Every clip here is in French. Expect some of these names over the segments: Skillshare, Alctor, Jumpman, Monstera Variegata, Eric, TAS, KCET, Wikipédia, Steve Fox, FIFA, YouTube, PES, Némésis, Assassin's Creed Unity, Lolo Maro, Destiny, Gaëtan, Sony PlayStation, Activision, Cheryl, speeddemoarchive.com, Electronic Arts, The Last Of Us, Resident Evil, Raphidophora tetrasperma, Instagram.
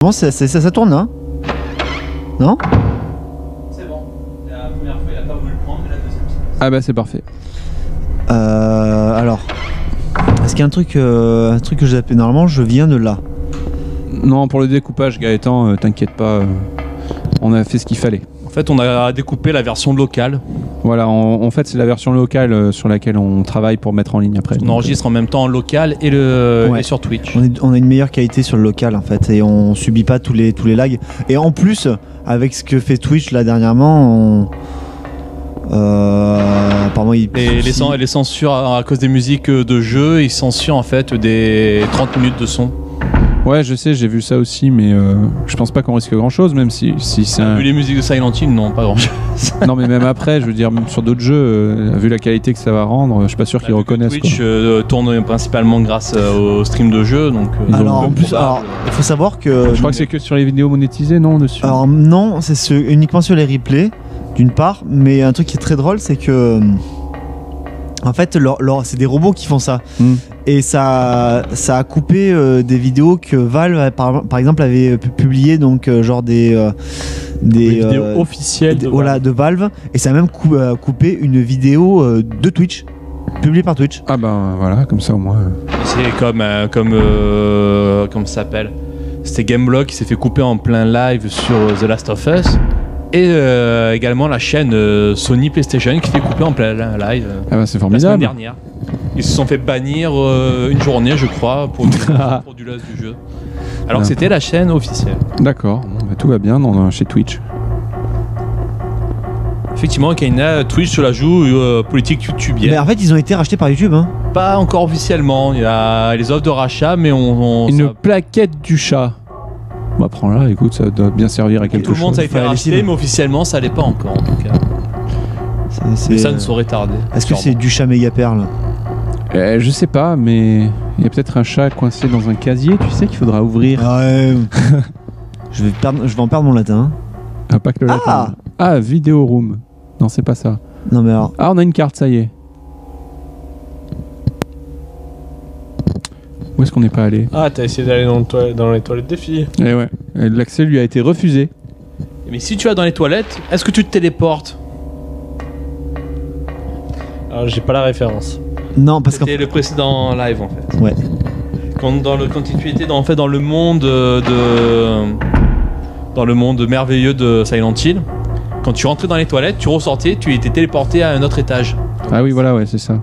Bon, ça tourne là, non? C'est bon, la première fois il a pas voulu le prendre, mais la deuxième c'est passé. Ah bah c'est parfait. Alors, est-ce qu'il y a un truc que j'ai appelé normalement, je viens de là? Non, pour le découpage Gaëtan, t'inquiète pas, on a fait ce qu'il fallait. En fait on a découpé la version locale. Voilà, en fait c'est la version locale sur laquelle on travaille pour mettre en ligne après. On enregistre en même temps en local et, et sur Twitch. On a une meilleure qualité sur le local en fait et on subit pas tous les lags. Et en plus, avec ce que fait Twitch là dernièrement, apparemment ils... les censures à cause des musiques de jeu, ils censurent en fait des 30 minutes de son. Ouais, je sais, j'ai vu ça aussi, mais je pense pas qu'on risque grand chose, même si c'est un... Vu les musiques de Silent Hill, non, pas grand chose. Non, mais même après, je veux dire, même sur d'autres jeux, vu la qualité que ça va rendre, je suis pas sûr qu'ils reconnaissent. Twitch tourne principalement grâce au stream de jeux, donc... alors, en plus, il faut savoir que... Je crois que c'est que sur les vidéos monétisées, non, dessus. Alors, non, c'est uniquement sur les replays, d'une part, mais un truc qui est très drôle, c'est que... En fait, c'est des robots qui font ça. Mm. Et ça a coupé des vidéos que Valve, par exemple, avait publiées, donc genre des vidéos officielles de Valve. Et ça a même coupé une vidéo de Twitch, publiée par Twitch. Ah ben voilà, comme ça au moins. C'est comme ça s'appelle. C'était Gameblog qui s'est fait couper en plein live sur The Last of Us. Et également la chaîne Sony PlayStation qui fait couper en plein live. Ah bah c'est formidable. La semaine dernière. Ils se sont fait bannir une journée, je crois, pour du loss du jeu. Alors que c'était la chaîne officielle. D'accord, bah, tout va bien chez Twitch. Effectivement, Okaina, Twitch se la joue politique youtubienne. Mais en fait, ils ont été rachetés par YouTube, hein. Pas encore officiellement. Il y a les offres de rachat, mais Une plaquette du chat. Bah prends là, écoute, ça doit bien servir à quelque chose. Tout le monde ça a été racheté, mais officiellement ça l'est pas encore en tout cas. Mais ça ne saurait tarder. Est-ce que c'est du chat mégaperle? Je sais pas, mais il y a peut-être un chat coincé dans un casier, tu sais, qu'il faudra ouvrir. Ouais. Je vais en perdre mon latin. Ah, pas que le latin. Ah, Video Room. Non, c'est pas ça. Non mais alors. Ah, on a une carte, ça y est. Où est-ce qu'on n'est pas allé? Ah, t'as essayé d'aller dans les toilettes des filles. Et ouais, l'accès lui a été refusé. Mais si tu vas dans les toilettes, est-ce que tu te téléportes? Alors j'ai pas la référence. Non, parce que c'était le précédent live en fait. Ouais. Quand tu étais dans le monde merveilleux de Silent Hill, quand tu rentrais dans les toilettes, tu ressortais, tu étais téléporté à un autre étage. Ah oui, voilà, ouais, c'est ça.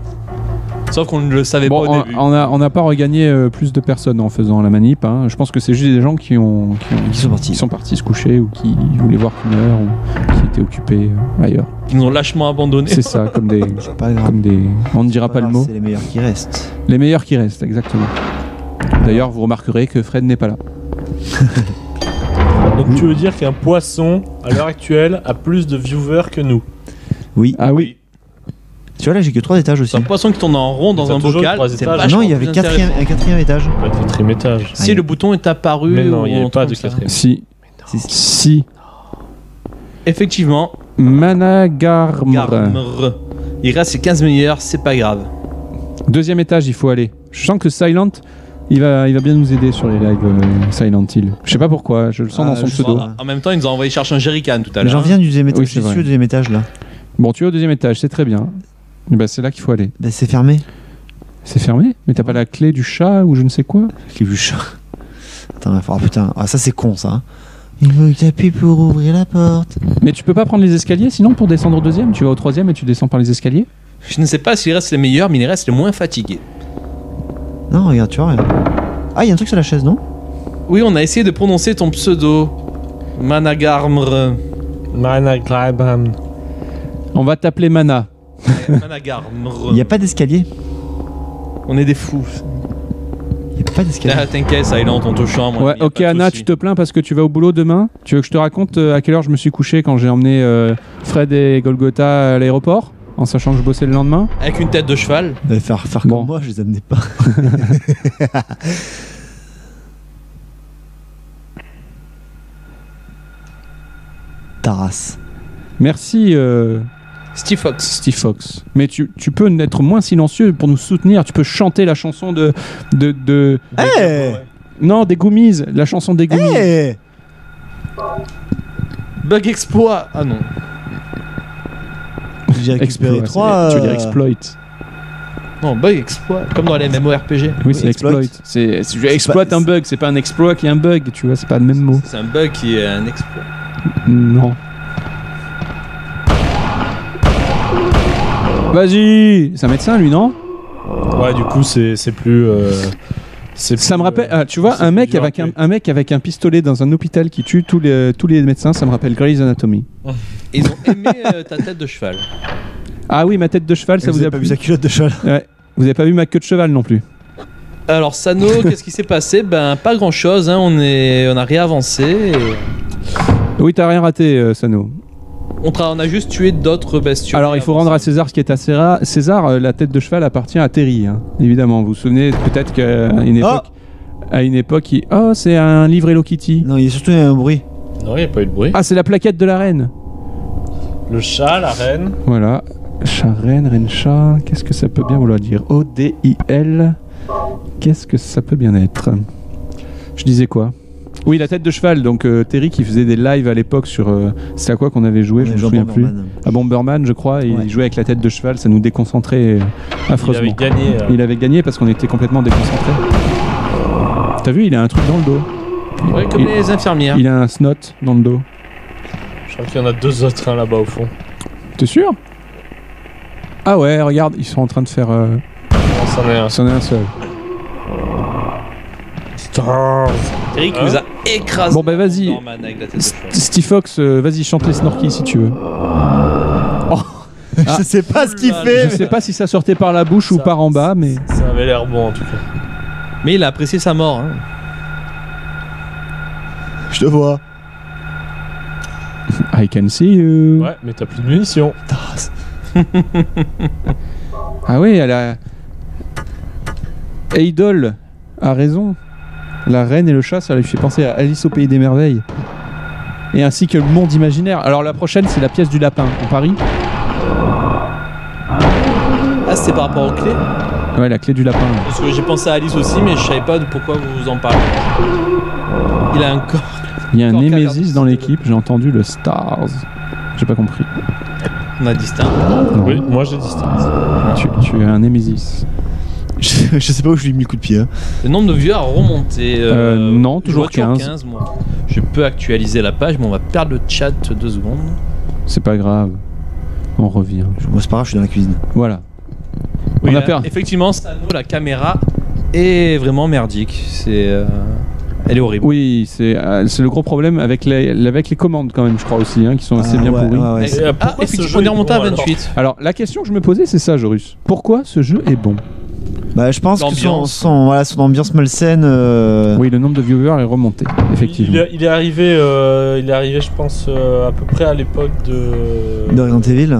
Sauf qu'on ne le savait pas au début. On n'a pas regagné plus de personnes en faisant la manip. Hein. Je pense que c'est juste des gens qui sont partis se coucher ou qui voulaient voir qu'une heure ou qui étaient occupés ailleurs. Ils nous ont lâchement abandonnés. C'est ça, comme des. On ne dira pas le mot. C'est les meilleurs qui restent. Les meilleurs qui restent, exactement. D'ailleurs, vous remarquerez que Fred n'est pas là. Donc tu veux dire qu'un poisson, à l'heure actuelle, a plus de viewers que nous? Oui. Ah oui. Tu vois là j'ai que 3 étages aussi. C'est un poisson qui tourne en rond dans un bocal. Non, il y avait un quatrième étage. Pas de quatrième étage. Si le bouton est apparu. Mais non, il n'y avait pas de quatrième. Si. Effectivement. Managarmr. Il reste les 15 meilleurs, c'est pas grave. Deuxième étage, il faut aller. Je sens que Silent, il va bien nous aider sur les lives Silent Hill. Je sais pas pourquoi, je le sens dans son pseudo. En même temps, il nous a envoyé chercher un jerrycan tout à l'heure. J'en viens du deuxième étage. Je suis au deuxième étage là. Bon, tu es au deuxième étage, c'est très bien. Bah, c'est là qu'il faut aller. Bah, c'est fermé. C'est fermé? Mais t'as pas la clé du chat ou je ne sais quoi? La clé du chat. Attends, oh, putain, ah, ça c'est con ça. Il veut que t'appuies pour ouvrir la porte. Mais tu peux pas prendre les escaliers sinon pour descendre au deuxième? Tu vas au troisième et tu descends par les escaliers? Je ne sais pas s'il reste les meilleurs, mais il reste les moins fatigués. Non, regarde, tu vois. Regarde. Ah, il y a un truc sur la chaise, non? Oui, on a essayé de prononcer ton pseudo. Managarmr. Managarmr. On va t'appeler Mana. Managarmr. Il n'y a pas d'escalier. On est des fous. Il n'y a pas d'escalier. T'inquiète, Silent, on te chambre. Ouais, ok, Anna, tu te plains parce que tu vas au boulot demain. Tu veux que je te raconte à quelle heure je me suis couché quand j'ai emmené Fred et Golgotha à l'aéroport, en sachant que je bossais le lendemain? Avec une tête de cheval. Faire comme moi, je les amenais pas. Taras. Merci. Steve Fox. Mais tu peux être moins silencieux pour nous soutenir. Tu peux chanter la chanson de. Hey Non, des Goomies, la chanson des Goomies. Hey Bug Exploit. Ah non. J'ai récupéré 3. Tu veux dire exploit. Non, bug exploit, comme dans les MMORPG. Oui, c'est exploit. C'est si je exploite un bug, c'est pas un exploit qui est un bug, tu vois, c'est pas le même mot. C'est un bug qui est un exploit. Non. Vas-y, c'est un médecin lui, non? Ouais, du coup, c'est plus. Ça me rappelle, ah, tu vois, un mec avec un pistolet dans un hôpital qui tue tous les médecins, ça me rappelle Grey's Anatomy. Ils ont aimé ta tête de cheval. Ah oui, ma tête de cheval, ça vous a pas vu sa culotte de cheval. Ouais. Vous avez pas vu ma queue de cheval non plus. Alors Sano, qu'est-ce qui s'est passé? Ben pas grand-chose, hein. On a réavancé. Et... Oui, t'as rien raté, Sano. On a juste tué d'autres bestioles. Alors il faut rendre à César ce qui est à César. César, la tête de cheval appartient à Terry, hein, évidemment. Vous vous souvenez peut-être qu'à une époque, il... oh, c'est un livre Hello Kitty. Non, il y a surtout un bruit. Non, il n'y a pas eu de bruit. Ah, c'est la plaquette de la reine. Le chat, la reine. Voilà. Chat, reine, reine, chat. Qu'est-ce que ça peut bien vouloir dire? O-D-I-L. Qu'est-ce que ça peut bien être? Je disais quoi? Oui, la tête de cheval. Donc Terry qui faisait des lives à l'époque sur... c'est à quoi qu'on avait joué? Je ne me souviens plus. À Bomberman, je crois. Et ouais. Il jouait avec la tête de cheval. Ça nous déconcentrait affreusement. Il avait gagné. Il avait gagné parce qu'on était complètement déconcentrés. T'as vu, il a un truc dans le dos. Ouais, comme les infirmières. Il a un snot dans le dos. Je crois qu'il y en a deux autres hein, là-bas au fond. T'es sûr? Ah ouais, regarde, ils sont en train de faire... C'en est un. C'en est un seul. Stars. Eric nous a écrasé. Bon bah vas-y, Steve Fox, vas-y chante les Snorky si tu veux. Oh. Ah. Je sais pas ce qu'il fait. Je sais pas si ça sortait par la bouche ça, ou par en bas, mais... Ça avait l'air bon en tout cas. Mais il a apprécié sa mort. Hein. Je te vois. I can see you. Ouais, mais t'as plus de munitions. Ah oui, elle a... Idol a raison. La reine et le chat, ça lui fait penser à Alice au pays des merveilles. Et ainsi que le monde imaginaire. Alors la prochaine, c'est la pièce du lapin, on parie. Ah, c'était par rapport aux clés? Ouais, la clé du lapin. Là. Parce que j'ai pensé à Alice aussi, mais je savais pas pourquoi vous en parlez. Il a un corps... Il y a un Némésis dans l'équipe, j'ai entendu le Stars. J'ai pas compris. On a distinct. Oui, moi j'ai distinct. Tu es un Némésis. Je sais pas où je lui ai mis le coup de pied. Hein. Le nombre de vieux a remonté. Non, toujours 15. Moi. Je peux actualiser la page, mais on va perdre le chat 2 secondes. C'est pas grave. On revient. Moi c'est pas grave, je suis dans la cuisine. Voilà. Oui, on a perdu. Effectivement, Sano, la caméra est vraiment merdique. C'est... Elle est horrible. Oui, c'est le gros problème avec les commandes quand même, je crois aussi, hein, qui sont assez bien pourries. Ouais. Ah, on est remonté à 28. Alors, la question que je me posais, c'est ça, Jorus. Pourquoi ce jeu est bon? Bah, je pense que son ambiance malsaine... Oui, le nombre de viewers est remonté, effectivement. Il est arrivé je pense, à peu près à l'époque de... Resident Evil.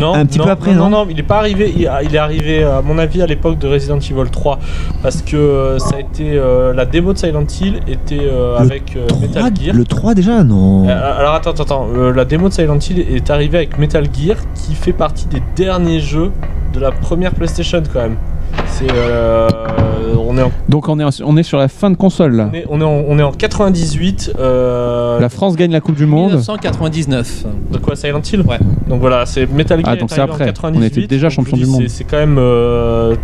Non, un petit peu après, non, il est pas arrivé. Il est arrivé, à mon avis, à l'époque de Resident Evil 3, parce que ça a été la démo de Silent Hill était avec Metal Gear. Le 3 déjà, non. Alors attends. La démo de Silent Hill est arrivée avec Metal Gear, qui fait partie des derniers jeux de la première PlayStation quand même. C'est on est sur la fin de console là. On est en 98. La France gagne la Coupe du Monde. 1999. De quoi, Silent Hill? Ouais. Donc voilà, c'est Metal Gear. Ah donc c'est après. En 98, on était déjà champion du monde. C'est quand même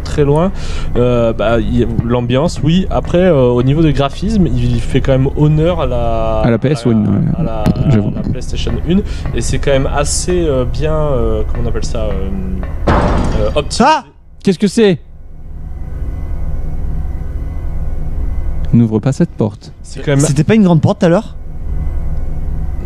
très loin. L'ambiance, oui. Après, au niveau de graphisme, il fait quand même honneur à la PS1, à la PlayStation 1. Et c'est quand même assez bien. Comment on appelle ça? Optimisé. Ah, qu'est-ce que c'est? N'ouvre pas cette porte. C'était pas une grande porte tout à l'heure?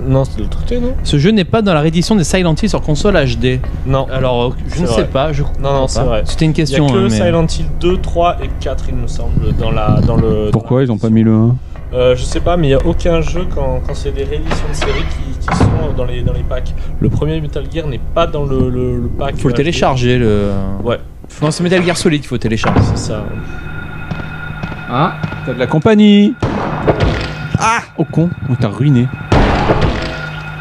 Non, c'était le truc, non? Ce jeu n'est pas dans la réédition des Silent Hill sur console HD. Non. Alors, je ne sais pas. Non, c'est vrai. C'était une question. Il y a que Silent Hill 2, 3 et 4, il me semble, dans le. Pourquoi ils ont pas mis le 1? Je sais pas, mais il n'y a aucun jeu quand c'est des rééditions de séries qui sont dans les packs. Le premier Metal Gear n'est pas dans le pack. Faut le télécharger, le. Ouais. Non, c'est Metal Gear Solid, il faut télécharger. C'est ça. Ah, t'as de la compagnie. Ah, oh con, on t'a ruiné.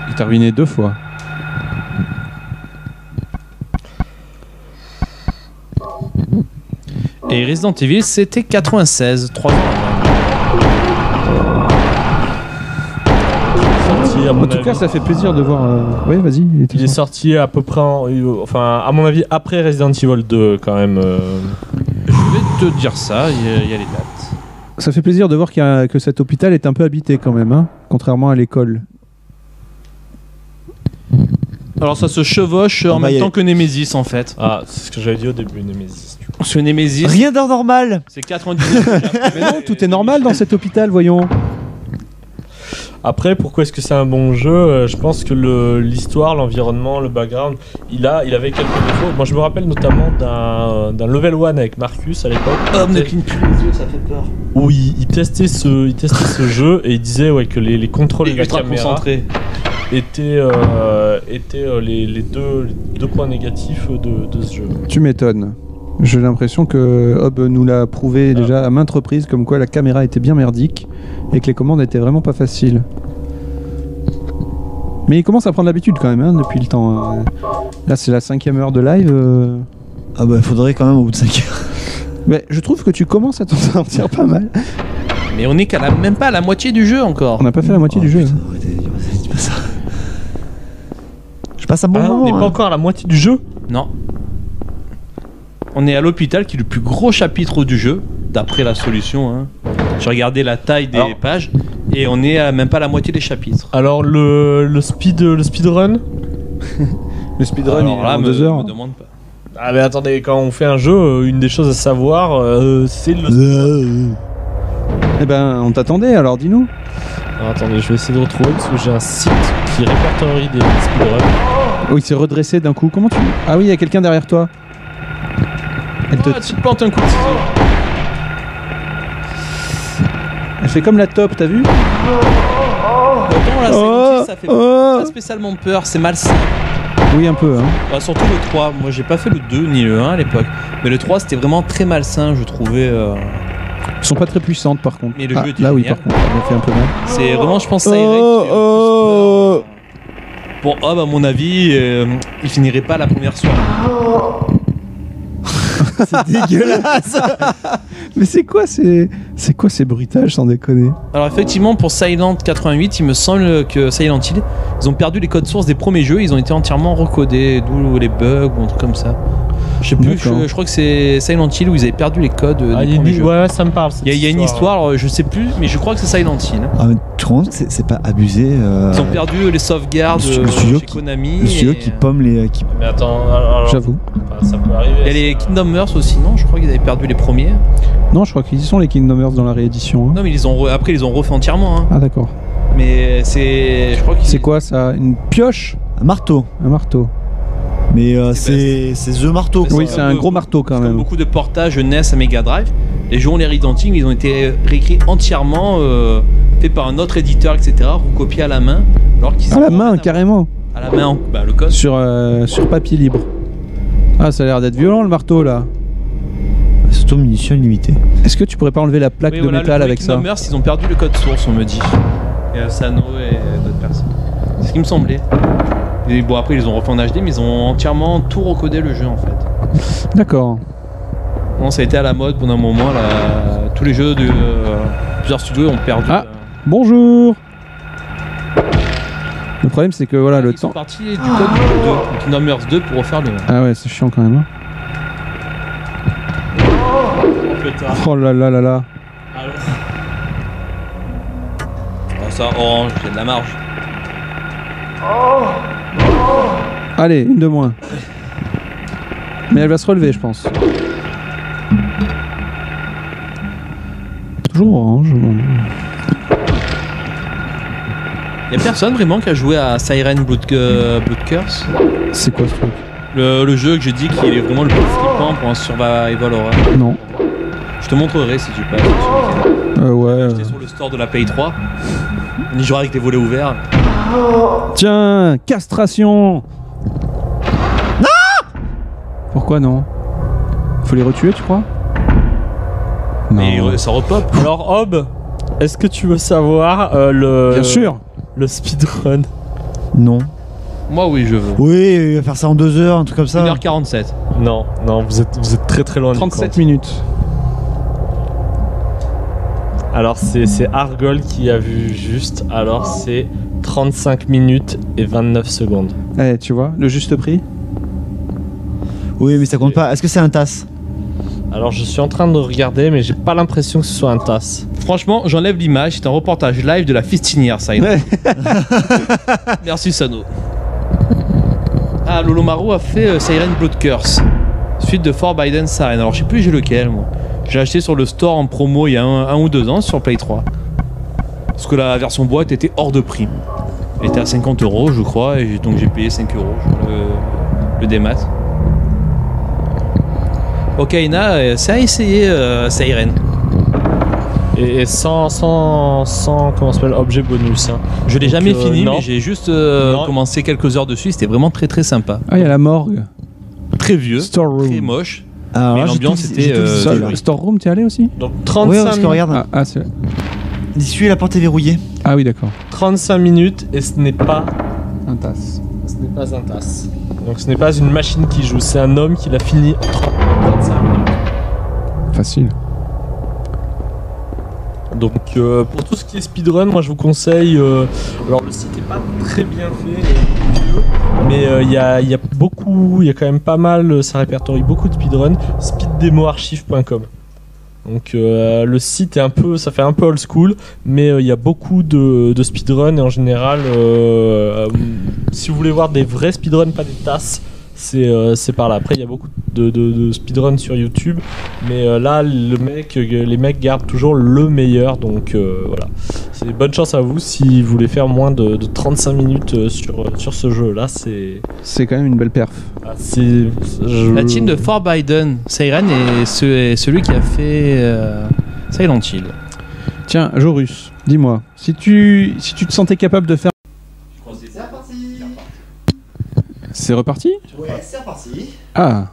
Il t'a ruiné 2 fois. Et Resident Evil, c'était 96, 3 ans. à mon avis. En tout cas, ça fait plaisir de voir. Oui, vas-y. Il est sorti à peu près, enfin, à mon avis, après Resident Evil 2, quand même. Je vais te dire ça. Il y a les dates. Ça fait plaisir de voir que cet hôpital est un peu habité quand même, hein, contrairement à l'école. Alors ça se chevauche en même temps que Némésis en fait. Ah, c'est ce que j'avais dit au début, Némésis. Parce que Némésis... Rien d'anormal. C'est 99. Mais non, tout est normal dans cet hôpital, voyons. Après, pourquoi est-ce que c'est un bon jeu? Je pense que l'histoire, l'environnement, le background, il avait quelques défauts. Moi, je me rappelle notamment d'un level 1 avec Marcus à l'époque. Oh, ne cligne plus les yeux, ça fait peur. Où il testait ce jeu et il disait ouais, que les contrôles et la caméra étaient les deux points négatifs de ce jeu. Tu m'étonnes. J'ai l'impression que Hob nous l'a prouvé déjà à maintes reprises, comme quoi la caméra était bien merdique et que les commandes étaient vraiment pas faciles. Mais il commence à prendre l'habitude quand même, hein, depuis le temps. Là, c'est la 5e heure de live. Ah bah, faudrait quand même au bout de 5 heures. Mais je trouve que tu commences à t'en sortir pas mal. Mais on est même pas à la moitié du jeu encore. On n'a pas fait la moitié du jeu. Dis pas ça. Je passe un bon moment. On n'est pas encore à la moitié du jeu. Non. On est à l'hôpital qui est le plus gros chapitre du jeu, d'après la solution. Hein. J'ai regardé la taille des pages et on est à même pas la moitié des chapitres. Alors le speedrun le speedrun il est en 2 heures. Je me demande pas. Ah mais attendez, quand on fait un jeu, une des choses à savoir, c'est le... Eh ben on t'attendait, alors dis-nous. Attendez, je vais essayer de retrouver parce que j'ai un site qui répertorie des speedruns. Oh, il s'est redressé d'un coup, comment tu... Ah oui, il y a quelqu'un derrière toi. Tu te plantes un coup de ciseau. Elle fait comme la top, t'as vu? Autant la séquence, ça fait pas spécialement peur, c'est malsain. Oui, un peu. Hein. Bah, surtout le 3. Moi, j'ai pas fait le 2 ni le 1 à l'époque. Mais le 3, c'était vraiment très malsain, je trouvais. Ils sont pas très puissantes par contre. Mais le jeu était là, génial. Oui, par contre, ça m'a fait un peu mal. C'est vraiment, je pense, Siren. Pour Hob, à mon avis, il finirait pas la première soirée. C'est dégueulasse. Mais c'est quoi ces bruitages sans déconner? Alors effectivement pour Silent 88, il me semble que Silent Hill, ils ont perdu les codes sources des premiers jeux, ils ont été entièrement recodés, d'où les bugs ou un truc comme ça. Je sais plus, je crois que c'est Silent Hill où ils avaient perdu les codes des premiers jeux. Ouais, ça me parle. Il y a une histoire, alors, je sais plus, mais je crois que c'est Silent Hill. Ah, mais tu te rends compte que c'est pas abusé. Ils ont perdu les sauvegardes chez Konami. Le studio qui pomme les... Mais attends, j'avoue. Ça peut arriver. Il y a les Kingdom Hearts aussi, non? Je crois qu'ils avaient perdu les premiers. Non, je crois qu'ils y sont les Kingdom Hearts dans la réédition. Hein. Non, mais après ils les ont refait entièrement. Hein. Ah d'accord. Mais c'est... C'est quoi ça? Une pioche? Un marteau. Un marteau. Mais c'est The Marteau. Oui, c'est un gros marteau quand même. Beaucoup de portages NES à Mega Drive. Les jeux ont les redenting, ils ont été réécrits entièrement, faits par un autre éditeur, etc. Recopiés à la main. Alors qu'ils carrément. À la main, bah, le code. Sur papier libre. Ah, ça a l'air d'être violent le marteau là. Surtout munitions illimitées. Est-ce que tu pourrais pas enlever la plaque de métal avec ça? Ils ont perdu le code source, on me dit. Et Sano et d'autres personnes. C'est ce qui me semblait. Et bon, après ils ont refait en HD, mais ils ont entièrement tout recodé le jeu en fait. D'accord. Bon, ça a été à la mode pendant un moment là. Tous les jeux de plusieurs studios ont perdu. Ah, bonjour. Le problème c'est que voilà, le temps. Ils sont partis du code du Kingdom Hearts 2 pour refaire le. Ah ouais, c'est chiant quand même. Hein. Oh pétard. Oh là là là là. Alors... Oh, ça, orange, j'ai de la marge. Oh. Allez, une de moins. Mais elle va se relever, je pense. Toujours orange. Y'a personne vraiment qui a joué à Siren Blood Curse? C'est quoi ce truc? Le jeu que j'ai dit qui est vraiment le plus flippant pour un survival horror. Non. Je te montrerai si tu passes. Ouais. J'étais sur le store de la Play 3. On y jouera avec des volets ouverts. Tiens, castration. Non. Pourquoi non? Faut les retuer, tu crois? Non. Mais ça repop. Alors Hob, est-ce que tu veux savoir bien sûr. Le speedrun? Non. Moi oui, je veux. Oui, faire ça en 2 heures, un truc comme ça. 1h47. Non, non, vous êtes très très loin. 37 minutes. Alors c'est Argol qui a vu juste, alors c'est 35 minutes et 29 secondes. Eh, tu vois, le juste prix. Oui, mais ça compte pas. Est-ce que c'est un TAS? Alors je suis en train de regarder, mais j'ai pas l'impression que ce soit un TAS. Franchement, j'enlève l'image, c'est un reportage live de la fistinière, ça y est. Merci Sano. Ah, Lolo Maro a fait Siren Blood Curse, suite de Forbidden Siren. Alors je sais plus j'ai lequel, moi. J'ai acheté sur le store en promo il y a un ou deux ans sur Play 3. Parce que la version boîte était hors de prix. Elle était à 50 € je crois, et donc j'ai payé 5 € le démat. Okaina, c'est à essayer Siren. Et sans comment s'appelle, objet bonus. Hein. Je l'ai jamais fini, mais j'ai juste commencé quelques heures dessus, c'était vraiment très très sympa. Ah, il y a la morgue. Très vieux, très moche. Ah, mais l'ambiance était... Storeroom, t'es allé aussi? Donc 35 minutes... Regarde. Ah, c'est... L'issue et la porte est verrouillée. Ah oui, d'accord. 35 minutes et ce n'est pas... un TAS. Ce n'est pas un TAS. Donc ce n'est pas une machine qui joue, c'est un homme qui l'a fini en 35 minutes. Facile. Donc pour tout ce qui est speedrun, moi je vous conseille... alors le site n'est pas très bien fait, mais il y a beaucoup, il y a quand même pas mal, ça répertorie beaucoup de speedrun, speeddemoarchive.com. Donc le site est un peu, ça fait un peu old school, mais il y a beaucoup de speedrun, et en général, si vous voulez voir des vrais speedruns, pas des tasses, c'est par là. Après, il y a beaucoup de speedruns sur YouTube, mais là, les mecs gardent toujours le meilleur, donc voilà. C'est bonne chance à vous si vous voulez faire moins de 35 minutes sur ce jeu-là. C'est quand même une belle perf. Ah, la team de Forbidden Siren est celui qui a fait Silent Hill. Tiens, Jorus, dis-moi, si tu te sentais capable de faire... C'est reparti ? Ouais, c'est reparti. Ah.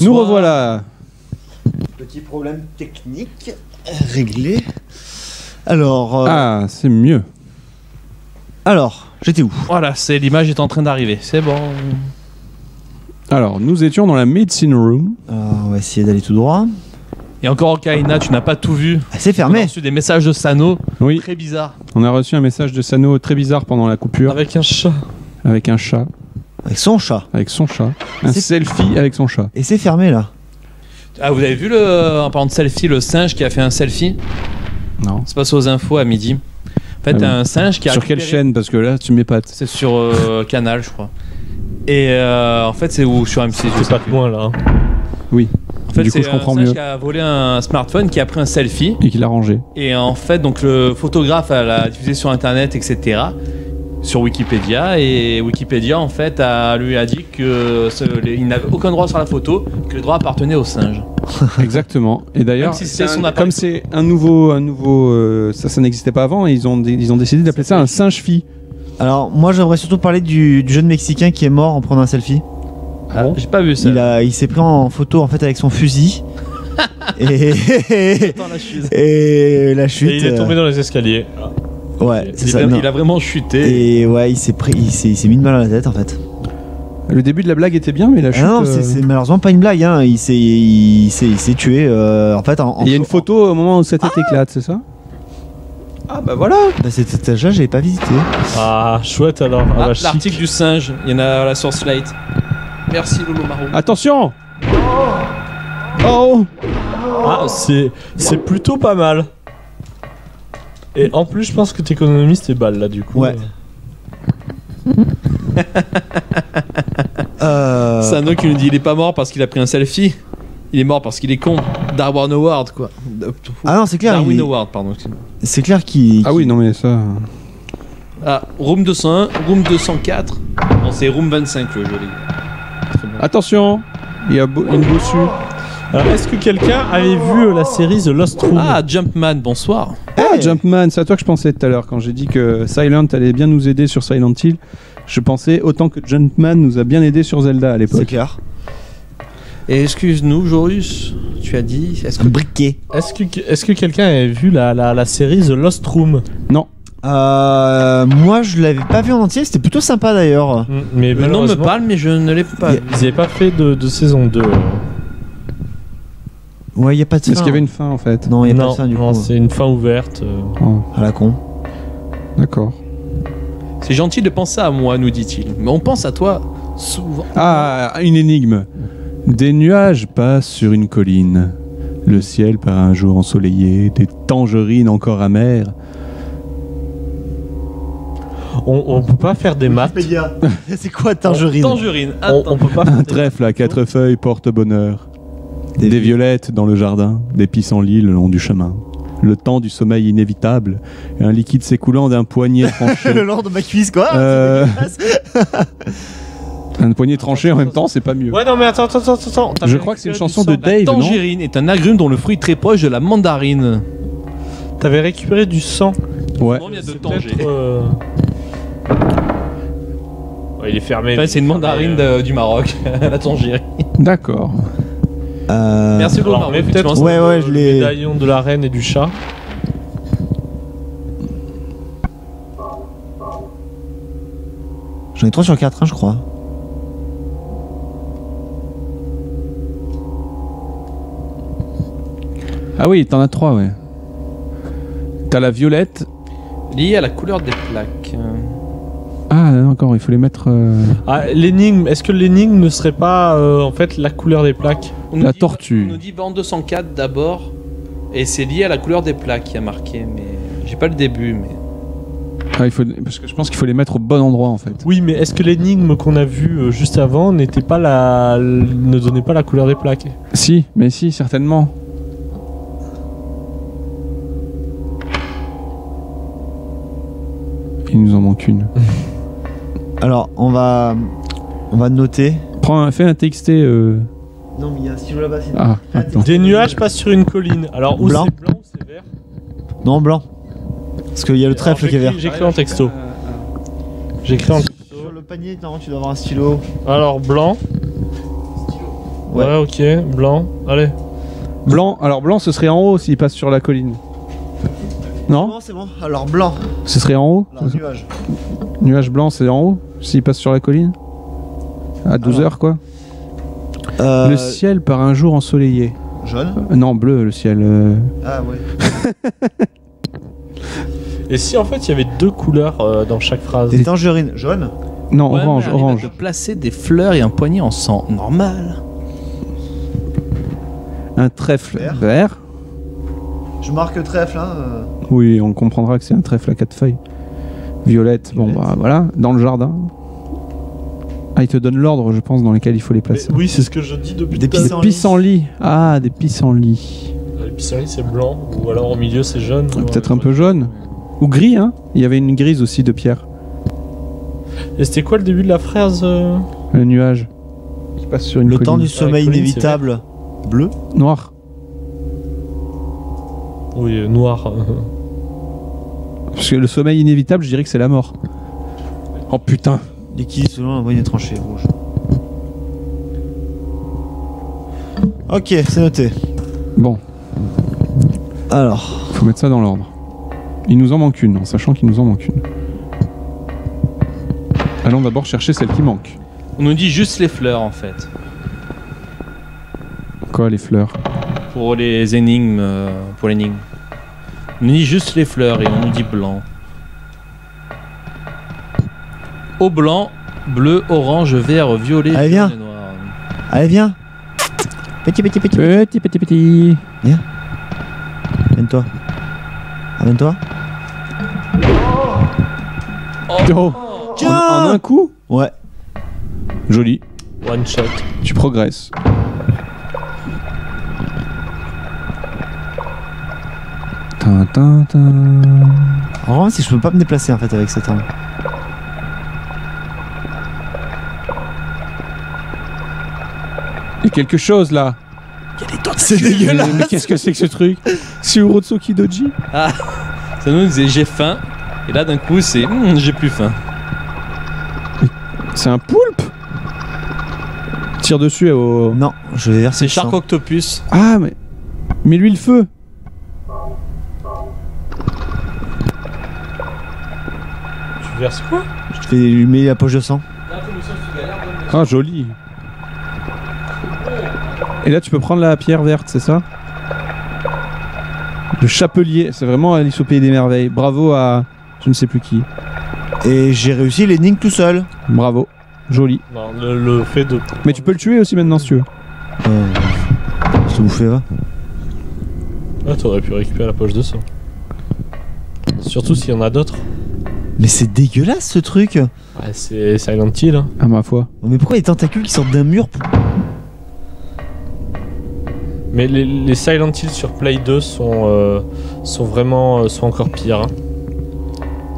Nous revoilà. Petit problème technique réglé. Alors. Ah, c'est mieux. Alors, j'étais où ? Voilà, c'est l'image est en train d'arriver. C'est bon. Alors, nous étions dans la medicine room. On va essayer d'aller tout droit. Et encore Okaina, tu n'as pas tout vu. C'est fermé. On a reçu des messages de Sano. Oui. Très bizarre. On a reçu un message de Sano très bizarre pendant la coupure. Avec un chat. Avec un chat. Avec son chat. Avec son chat. Un selfie avec son chat. Et c'est fermé là. Ah, vous avez vu en parlant de selfie, le singe qui a fait un selfie? Non. C'est passé aux infos à midi. En fait, un singe qui a... Sur quelle chaîne? Parce que là, tu m'épates. C'est sur Canal, je crois. Et en fait, c'est où? Sur MC. C'est pas de loin là. Oui. En fait, c'est un singe qui a volé un smartphone, qui a pris un selfie. Et qui l'a rangé. Et en fait, donc le photographe l'a diffusé sur internet, etc. Sur Wikipédia, et Wikipédia en fait lui a dit qu'il n'avait aucun droit sur la photo, que le droit appartenait au singe. Exactement. Et d'ailleurs, comme c'est un nouveau, ça n'existait pas avant, et ils ont décidé d'appeler ça un singe-fille. Alors moi j'aimerais surtout parler du jeune Mexicain qui est mort en prenant un selfie. Ah bon? J'ai pas vu ça. Il s'est pris en photo en fait avec son fusil. Et la chute. Et il est tombé dans les escaliers. Ah. Ouais, c'est ça, il a vraiment chuté. Et ouais, il s'est mis de mal à la tête en fait. Le début de la blague était bien, mais la chute... Ah non, c'est malheureusement pas une blague, hein. Il s'est tué en fait. Il y a une photo au moment où sa tête éclate, c'est ça? Ah bah voilà. Bah cet étage-là, j'avais pas visité. Ah, chouette alors. Ah, l'article du singe, il y en a la source light. Merci Lolo Maro. Attention. Oh. Ah, c'est plutôt pas mal. Et en plus, je pense que t'économises tes balles là du coup. Ouais. Sano qui nous dit il est pas mort parce qu'il a pris un selfie. Il est mort parce qu'il est con. Darwin Award quoi. Ah non, c'est clair. Darwin Award, pardon. C'est clair qu'il. Ah oui, non mais ça. Ah, room 201, room 204. Non, c'est room 25 le jeu. Attention, il y a une bossue. Alors, est-ce que quelqu'un avait vu la série The Lost Room? Ah, Jumpman, bonsoir. Ah, Jumpman, c'est à toi que je pensais tout à l'heure quand j'ai dit que Silent allait bien nous aider sur Silent Hill. Je pensais autant que Jumpman nous a bien aidé sur Zelda à l'époque. C'est clair. Et excuse-nous, Jorus, tu as dit... Est-ce que... Briquet. Est-ce que quelqu'un avait vu la série The Lost Room? Non. Moi je l'avais pas vu en entier, c'était plutôt sympa d'ailleurs. Mais le nom me parle, mais je ne l'ai pas vu. Ils n'avaient pas fait de saison 2. Ouais, il n'y a pas de fin. Est-ce qu'il y avait une fin en fait? Non, il n'y a pas de fin du coup. Non, c'est une fin ouverte. À la con. D'accord. C'est gentil de penser à moi, nous dit-il. Mais on pense à toi souvent. Ah, une énigme. Des nuages passent sur une colline. Le ciel par un jour ensoleillé, des tangerines encore amères. On peut pas faire des maths. C'est quoi tangerine? Tangerine. On peut pas faire un trèfle à quatre feuilles porte bonheur. Des violettes dans le jardin, des pissenlits le long du chemin. Le temps du sommeil inévitable, un liquide s'écoulant d'un poignet tranché. Le long de ma cuisse, quoi. Un poignet tranché en même temps, c'est pas mieux. Ouais, non, mais attends. Je crois que c'est une chanson de Dave, non? La tangerine est un agrume dont le fruit est très proche de la mandarine. T'avais récupéré du sang. Ouais. Combien de tangerines? Ouais, il est fermé. Enfin, c'est une mandarine du Maroc, la tangerine. D'accord. Merci beaucoup. Ouais, je l'ai. Les médaillons de la reine et du chat. J'en ai 3 sur 4, hein, je crois. Ah oui, t'en as 3, ouais. T'as la violette. Liée à la couleur des plaques. Ah, encore, il faut les mettre... Ah, l'énigme, est-ce que l'énigme ne serait pas, en fait, la couleur des plaques? La tortue. On nous dit bande 204 d'abord, et c'est lié à la couleur des plaques qui a marqué, mais j'ai pas le début, mais... Ah, il faut... Parce que je pense qu'il faut les mettre au bon endroit, en fait. Oui, mais est-ce que l'énigme qu'on a vue juste avant n'était pas la... ne donnait pas la couleur des plaques? Si, mais si, certainement. Il nous en manque une. Alors, on va noter. Fais un TXT. Non, mais il y a un stylo là-bas. Ah, attends. Des nuages passent sur une colline. Alors, où c'est blanc ou c'est vert? Non, blanc. Parce qu'il y a le trèfle qui est vert. J'écris en texto. J'écris en texto. Sur le panier, non, tu dois avoir un stylo. Alors, blanc. Stylo. Ouais, ok, blanc. Allez. Blanc, alors blanc, ce serait en haut s'il passe sur la colline. Non, c'est bon. Alors blanc. Ce serait en haut. Alors, nuage. Nuage blanc, c'est en haut. S'il passe sur la colline. À 12h, quoi. Le ciel par un jour ensoleillé. Jaune. Non, bleu, le ciel. Ah ouais. Et si en fait il y avait deux couleurs dans chaque phrase? Des tangerines. Jaune. Non, ouais, orange. Orange. De placer des fleurs et un poignet en sang. Normal. Un trèfle vert. Je marque trèfle, hein. Oui, on comprendra que c'est un trèfle à 4 feuilles. Violette, bon bah voilà, dans le jardin. Ah, il te donne l'ordre, je pense, dans lesquels il faut les placer. Mais oui, c'est ce que je dis depuis tout à l'heure. Des pissenlits. Ah, des pissenlits. Les pissenlits, c'est blanc, ou alors au milieu, c'est jaune. Ah, peut-être un peu jaune. Ou gris, hein. Il y avait une grise aussi de pierre. Et c'était quoi le début de la phrase? Le nuage. Qui passe sur une colline. Le temps du sommeil inévitable. Bleu. Noir. Oui, noir. Parce que le sommeil inévitable, je dirais que c'est la mort. Oh putain. Liquide selon un moyen tranché rouge. Ok, c'est noté. Bon. Alors. Faut mettre ça dans l'ordre. Il nous en manque une, en sachant qu'il nous en manque une. Allons d'abord chercher celle qui manque. On nous dit juste les fleurs en fait. Quoi, les fleurs? Pour les énigmes. Pour l'énigme. On nous dit juste les fleurs et on nous dit blanc. Au blanc, bleu, orange, vert, violet, allez, viens. Et noir. Allez, viens. Petit. Viens. Amène-toi. Oh. En un coup? Ouais. Joli. One shot. Tu progresses. Oh, si je peux pas me déplacer en fait avec cette arme. Il y a quelque chose là. C'est dégueulasse. Mais qu'est-ce que c'est que ce truc? C'est Urotsuki Doji. Ah, ça nous disait j'ai faim. Et là d'un coup c'est j'ai plus faim. C'est un poulpe? Tire dessus au... Non, je vais verser. C'est Shark Octopus. Ah mais... Mais lui le feu. C'est quoi? Je te fais allumer la poche de sang. Ah joli. Et là tu peux prendre la pierre verte, c'est ça? Le Chapelier, c'est vraiment Alice au pays des merveilles. Bravo à je ne sais plus qui. Et j'ai réussi l'énigme tout seul. Bravo, joli. Non, le fait de... Mais tu peux le tuer aussi maintenant si tu veux. Ça vous fait va. Ah, t'aurais pu récupérer la poche de sang. Surtout s'il y en a d'autres. Mais c'est dégueulasse ce truc. Ouais, c'est Silent Hill. Hein. À ma foi. Mais pourquoi les tentacules qui sortent d'un mur pour... Mais les Silent Hill sur Play 2 sont vraiment sont encore pires. Hein.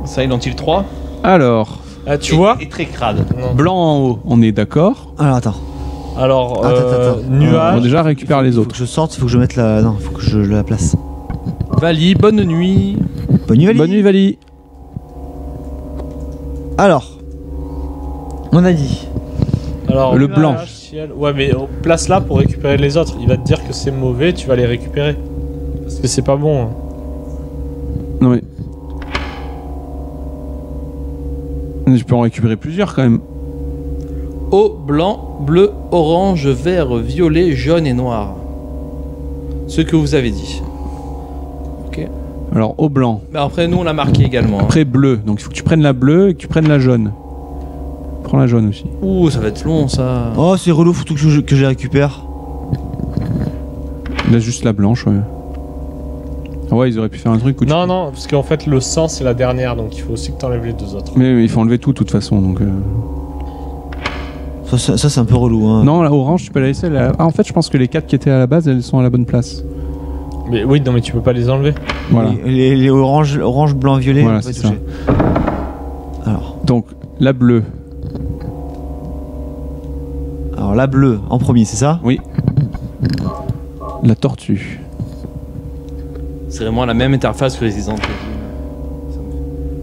Silent Hill 3. Alors. Ah, tu vois. Et très crade. Non. Blanc en haut, on est d'accord. Alors attends. Alors attends. Nuage. On déjà récupère les autres. Faut que je sorte, faut que je mette la. Non, faut que je la place. Vali, bonne nuit. Bonne nuit Vali. Bonne nuit Vali. Alors. On a dit. Alors, le blanc. Ouais, mais place là pour récupérer les autres. Il va te dire que c'est mauvais, tu vas les récupérer. Parce que c'est pas bon. Non mais... Je peux en récupérer plusieurs quand même. Eau, blanc, bleu, orange, vert, violet, jaune et noir. Ce que vous avez dit. Ok. Alors, eau, blanc. Bah après, nous on l'a marqué également. Après, hein. Bleu. Donc il faut que tu prennes la bleue et que tu prennes la jaune. Prends la jaune aussi. Ouh, ça va être long ça. Oh, c'est relou, faut tout que je récupère. Là, juste la blanche, ouais. Ah ouais, ils auraient pu faire un truc où... Non, non, parce qu'en fait, le sang, c'est la dernière, donc il faut aussi que t'enlèves les deux autres. Mais il faut enlever tout, de toute façon, donc... Ça c'est un peu relou, hein. Non, la orange, tu peux la laisser... La... Ah, en fait, je pense que les quatre qui étaient à la base, elles sont à la bonne place. Mais oui, non, mais tu peux pas les enlever. Voilà. Les oranges, orange, blanc, violet, voilà, c'est ça. Alors... Donc, la bleue... Alors la bleue en premier, c'est ça? Oui. La tortue. C'est vraiment la même interface que les entrées.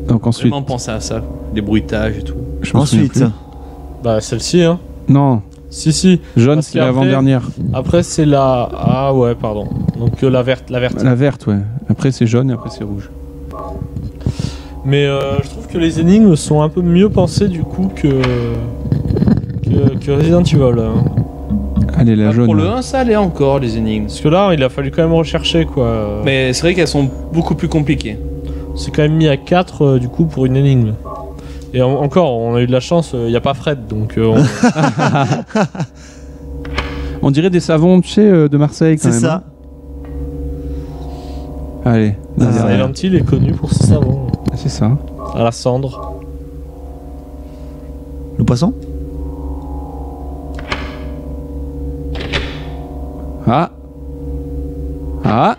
Donc ensuite. Comment penser à ça? Des bruitages et tout. Je ensuite. Bah celle-ci hein. Non. Si si. Jaune c'est l'avant-dernière. Après c'est la... Ah ouais pardon. Donc la verte. La verte. La verte ouais. Après c'est jaune et après c'est rouge. Mais je trouve que les énigmes sont un peu mieux pensées du coup que Resident Evil. Hein. Allez, la jaune. Pour le 1, ça allait encore, les énigmes. Parce que là, il a fallu quand même rechercher, quoi. Mais c'est vrai qu'elles sont beaucoup plus compliquées. C'est quand même mis à 4, du coup, pour une énigme. Et encore, on a eu de la chance, il n'y a pas Fred, donc... on dirait des savons, tu sais, de Marseille, quand même. C'est ça. Allez. Silent Hill est connu pour ses savons. C'est ça. À la cendre. Le poisson? Ah. Ah.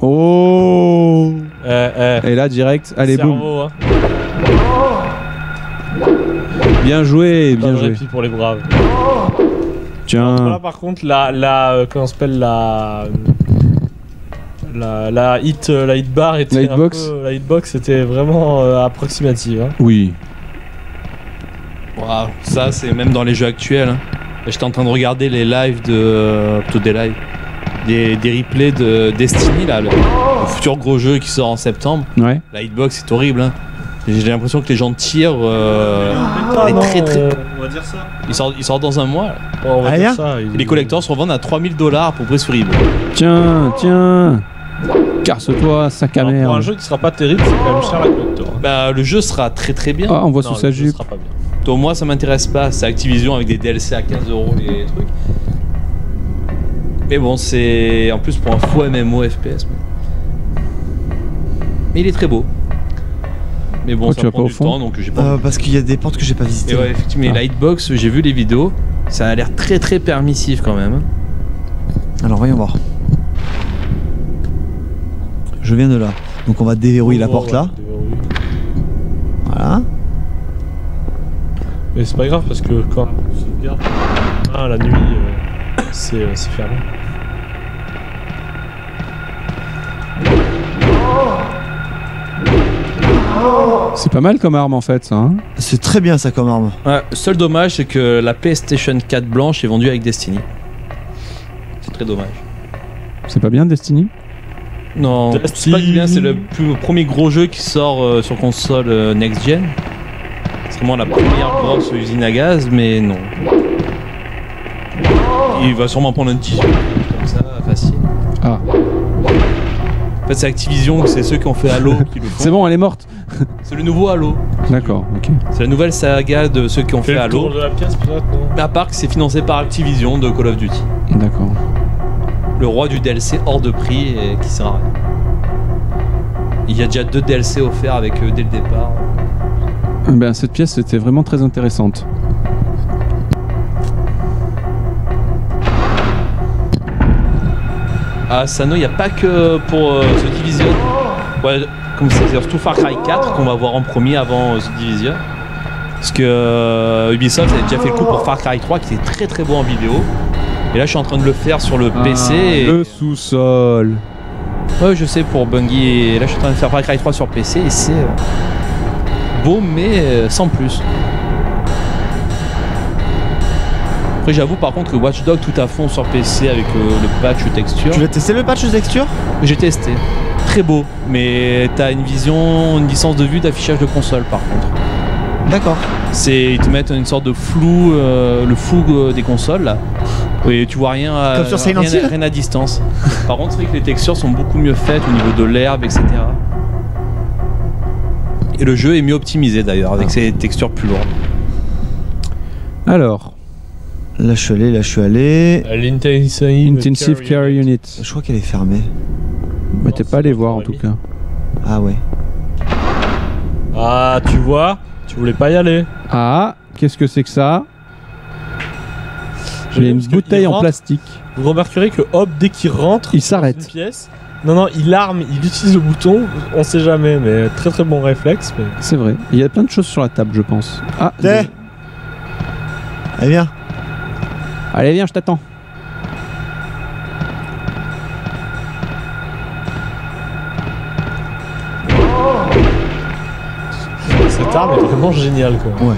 Oh. Et là direct, allez boum. Hein. Bien joué, bien joué. Pour les braves. Tiens. Là par contre comment s'appelle la hit bar était la hitbox était vraiment approximative. Hein. Oui. Waouh, ça c'est même dans les jeux actuels. Hein. J'étais en train de regarder les lives de... plutôt des lives. Des replays de Destiny, là, le futur gros jeu qui sort en septembre. Ouais. La hitbox, c'est horrible. Hein. J'ai l'impression que les gens tirent... on va dire ça. Il sort dans un mois. Oh, on va dire ça. Et les collecteurs se revendent à 3000$ pour prix sur eBay. Tiens, tiens. Carce-toi, sac à merde. Pour un jeu qui sera pas terrible, c'est quand même cher la collector. Bah, le jeu sera très très bien. Ah, on voit sous sa jupe. Sera pas bien. Donc moi ça m'intéresse pas, c'est Activision avec des DLC à 15€ les trucs. Mais bon c'est en plus pour un faux MMO FPS. Mais il est très beau. Mais bon ça prend du temps donc j'ai pas... parce qu'il y a des portes que j'ai pas visitées. Ouais, effectivement, mais Lightbox, j'ai vu les vidéos, ça a l'air très très permissif quand même. Alors voyons voir. Je viens de là, donc on va déverrouiller la porte là. Voilà. Mais c'est pas grave parce que quand on sauvegarde, ah, la nuit, c'est fermé. C'est pas mal comme arme en fait ça. Hein, c'est très bien ça comme arme. Ouais, seul dommage c'est que la PlayStation 4 blanche est vendue avec Destiny. C'est très dommage. C'est pas bien Destiny? Non, c'est pas bien, c'est le premier gros jeu qui sort sur console next-gen. C'est vraiment la première grosse usine à gaz, mais non. Il va sûrement prendre un 18 comme ça, facile. Ah. En fait, c'est Activision, c'est ceux qui ont fait Halo qui le font. C'est bon, elle est morte. C'est le nouveau Halo. D'accord, ok. C'est la nouvelle saga de ceux qui ont fait Halo. De la pièce, mais à part que c'est financé par Activision de Call of Duty. D'accord. Le roi du DLC hors de prix et qui sert à rien. Il y a déjà 2 DLC offerts avec eux dès le départ. Ben, cette pièce c'était vraiment très intéressante. Ah, Sano, il n'y a pas que pour The Division. Ouais, comme c'est surtout Far Cry 4 qu'on va voir en premier avant The Division. Parce que Ubisoft avait déjà fait le coup pour Far Cry 3 qui était très très beau en vidéo. Et là, je suis en train de le faire sur le PC. Et... le sous-sol. Ouais, je sais, pour Bungie. Et là, je suis en train de faire Far Cry 3 sur PC et c'est beau, mais sans plus. Après, j'avoue, par contre, que Watch Dogs tout à fond sur PC avec le patch texture. Tu vas tester le patch texture? J'ai testé. Très beau, mais t'as une vision, une distance de vue d'affichage de console, par contre. D'accord. C'est, ils te mettent une sorte de flou, le flou des consoles là. Et tu vois rien, comme sur Silent Hill, rien à distance. Par contre, c'est vrai que les textures sont beaucoup mieux faites au niveau de l'herbe, etc. Et le jeu est mieux optimisé d'ailleurs, avec ses textures plus lourdes. Alors, là je suis allé, L'Intensive Care Unit. Je crois qu'elle est fermée. Mais t'es pas allé voir en tout cas. Ah ouais. Ah, tu vois, tu voulais pas y aller. Ah, qu'est-ce que c'est que ça? J'ai une bouteille en plastique. Vous remarquerez que Hob, dès qu'il rentre, il s'arrête. Non, non, il arme, il utilise le bouton, on sait jamais, mais très très bon réflexe. Mais... c'est vrai, il y a plein de choses sur la table, je pense. Ah, allez, viens. Allez, viens, je t'attends. Cette arme est vraiment géniale, quoi. Ouais.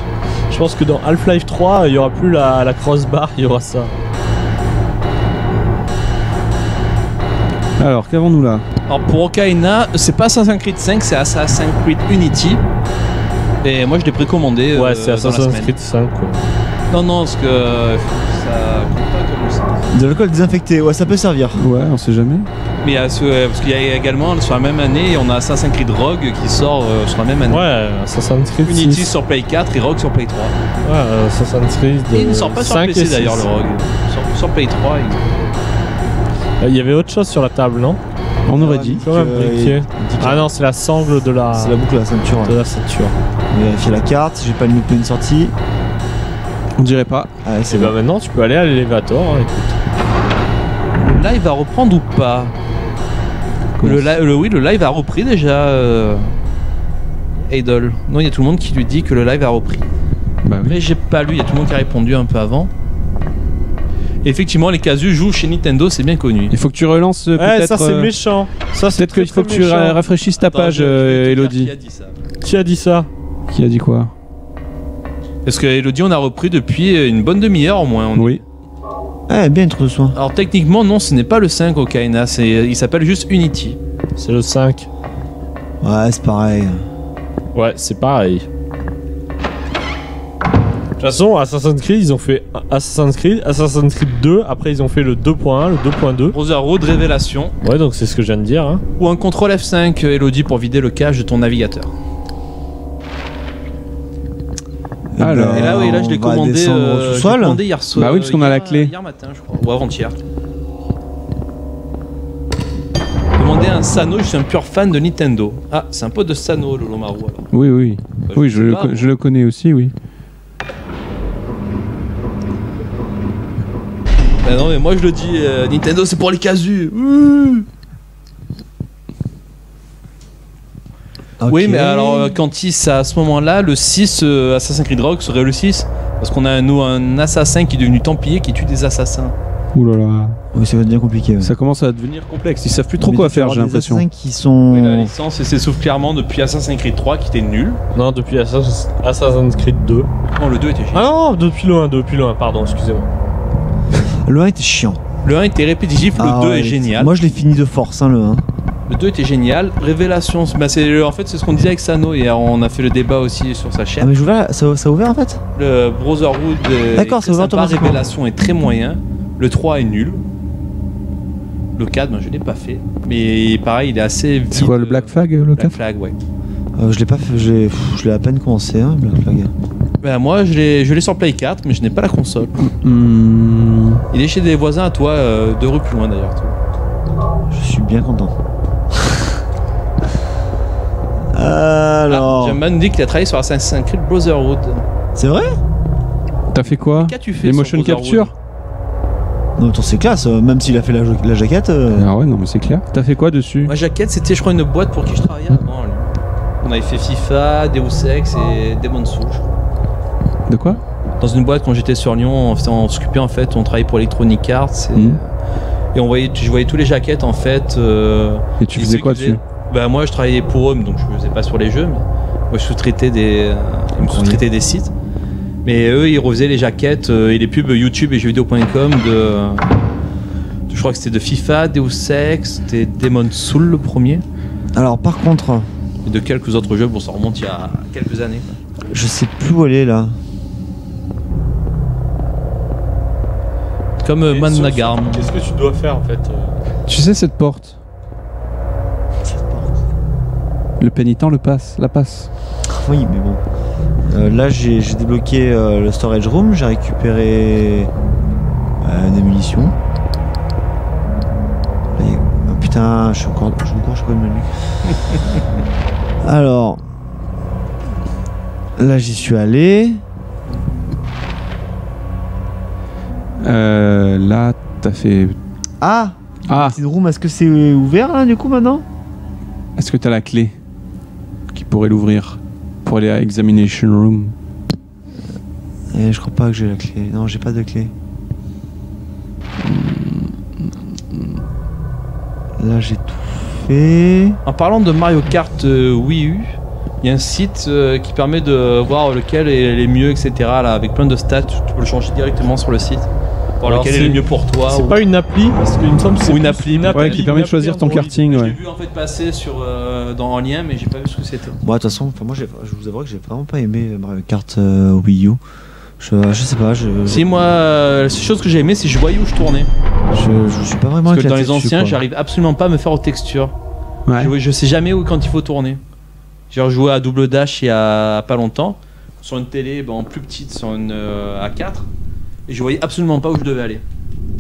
Je pense que dans Half-Life 3, il n'y aura plus la crossbar, il y aura ça. Alors, qu'avons-nous là? Alors, pour Okaina, c'est pas Assassin's Creed 5, c'est Assassin's Creed Unity. Et moi, je l'ai précommandé. Ouais, c'est Assassin's Creed 5, quoi. Non, non, parce que ça compte pas comme ça. De l'alcool désinfecté, ouais, ça peut servir. Ouais, on sait jamais. Mais parce qu'il y a également, sur la même année, on a Assassin's Creed Rogue qui sort sur la même année. Ouais, Assassin's Creed Unity 6. Sur Play 4 et Rogue sur Play 3. Ouais, Assassin's Creed. Et il ne sort pas sur PC d'ailleurs, le Rogue. Sur Play 3. Il y avait autre chose sur la table, non? On aurait dit. Ah non, c'est la sangle de la. C'est la boucle de la ceinture. De la ceinture. On vérifie la carte, j'ai pas loupé une sortie. On dirait pas. Ah, c'est bon. Bah maintenant, tu peux aller à l'élévator, hein, écoute. Là, il va reprendre ou pas? Oui, le live a repris déjà. Idol. Non, il y a tout le monde qui lui dit que le live a repris. Bah, oui. Mais j'ai pas lu, il y a tout le monde qui a répondu un peu avant. Et effectivement, les casus jouent chez Nintendo, c'est bien connu. Il faut que tu relances peut-être. Ça, c'est méchant. Peut-être qu'il faut que tu rafraîchisses ta page, Elodie. Qui a dit ça? Qui a dit ça? Qui a dit quoi? Parce que Elodie, on a repris depuis une bonne demi-heure au moins. Oui. Ah, bien trop de soin. Alors techniquement non, ce n'est pas le 5 Okaina, il s'appelle juste Unity. C'est le 5. Ouais, c'est pareil. Ouais, c'est pareil. De toute façon, Assassin's Creed, ils ont fait Assassin's Creed, Assassin's Creed 2, après ils ont fait le 2.1, le 2.2. Browser de révélation. Ouais, donc c'est ce que je viens de dire. Hein. Ou un contrôle F5, Elodie, pour vider le cache de ton navigateur. Alors, et là, oui, là je l'ai commandé, commandé hier soir. Bah oui, parce qu'on a la clé. Hier matin, je crois, ou avant-hier. Demander un Sano, je suis un pur fan de Nintendo. Ah, c'est un pote de Sano, Lolo Maro. Alors. Oui, oui. Bah, oui, je le connais aussi, oui. Bah non, mais moi je le dis, Nintendo c'est pour les casus. Okay. Oui, mais alors Cantis, à ce moment-là, le 6, Assassin's Creed Rogue serait le 6. Parce qu'on a un assassin qui est devenu templier qui tue des assassins. Ouh là là. Oui, ça va devenir compliqué. Ouais. Ça commence à devenir complexe. Ils savent plus trop quoi faire, j'ai l'impression. Assassins qui sont. Oui, la licence s'essouffle clairement depuis Assassin's Creed 3 qui était nul. Non, depuis Assassin's Creed 2. Non, le 2 était chiant. Ah non, depuis le 1, pardon, excusez-moi. Le 1 était chiant. Le 1 était répétitif, le 2 est génial. Moi je l'ai fini de force, hein, le 1. Le 2 était génial. Révélation, bah en fait c'est ce qu'on disait avec Sano et on a fait le débat aussi sur sa chaîne. Ah mais je voulais, ça a ouvert en fait. Le Brotherhood est sympa, Révélation est très moyen. Le 3 est nul. Le 4, ben, je l'ai pas fait. Mais pareil, il est assez... C'est quoi, le Black Flag, le 4? Black Flag, ouais. Je l'ai pas fait, je l'ai à peine commencé, hein, Black Flag. Ben, moi, je l'ai sur Play 4, mais je n'ai pas la console. Mmh. Il est chez des voisins à toi, 2 rues plus loin d'ailleurs. Je suis bien content. Alors... Ah, Jumpman dit qu'il a travaillé sur Assassin's Creed Brotherhood. C'est vrai? T'as fait quoi? Qu'as-tu fait? Les motion capture? Non, attends, c'est classe, même s'il a fait la jaquette. Ah ouais, non, mais c'est clair. T'as fait quoi dessus? Ma jaquette, c'était, je crois, une boîte pour qui je travaillais avant. On avait fait FIFA, Deus Ex et Demon's Souls. De quoi? Dans une boîte, quand j'étais sur Lyon, on s'occupait en fait, on travaillait pour Electronic Arts. Et, et on voyait, je voyais tous les jaquettes en fait. Et tu faisais quoi dessus? Bah, moi, je travaillais pour eux, donc je faisais pas sur les jeux, mais moi, je sous-traitais des sites. Mais eux, ils refaisaient les jaquettes et les pubs YouTube et jeuxvideo.com de... Je crois que c'était de FIFA, Deus Ex, c'était Demon's Soul le premier. Alors par contre... Et de quelques autres jeux, bon ça remonte il y a quelques années. Je sais plus où aller là. Comme Managarmr. Qu'est-ce que tu dois faire en fait? Tu sais cette porte? Cette porte. Le pénitent le passe, la passe. Oui mais bon... là j'ai débloqué le storage room, j'ai récupéré des munitions. Et, oh, putain, je suis encore le menu. Alors là j'y suis allé. Là t'as fait. Ah petite room, est-ce que c'est ouvert là du coup maintenant? Est-ce que t'as la clé qui pourrait l'ouvrir? Pour aller à Examination Room. Et je crois pas que j'ai la clé. Non, j'ai pas de clé. Là, j'ai tout fait. En parlant de Mario Kart Wii U, il y a un site qui permet de voir lequel est le mieux, etc. Là, avec plein de stats, tu peux le changer directement sur le site. Pour lequel est le mieux pour toi. C'est ou... pas une appli, parce qu'il me semble que c'est une appli, ouais, qui permet de choisir ton karting. Ouais. J'ai vu en fait passer sur, dans en lien, mais j'ai pas vu ce que c'était. Bon, de toute façon, moi je vous avoue que j'ai vraiment pas aimé Mario Kart Wii U. Je sais pas. Si moi, la seule chose que j'ai aimé, c'est je voyais où je tournais. Je suis pas vraiment. Parce que dans les anciens, j'arrive absolument pas à me faire aux textures. Ouais. Je sais jamais où quand il faut tourner. J'ai rejoué à Double Dash il y a pas longtemps sur une télé, ben, en plus petite, sur une A4. Et je voyais absolument pas où je devais aller.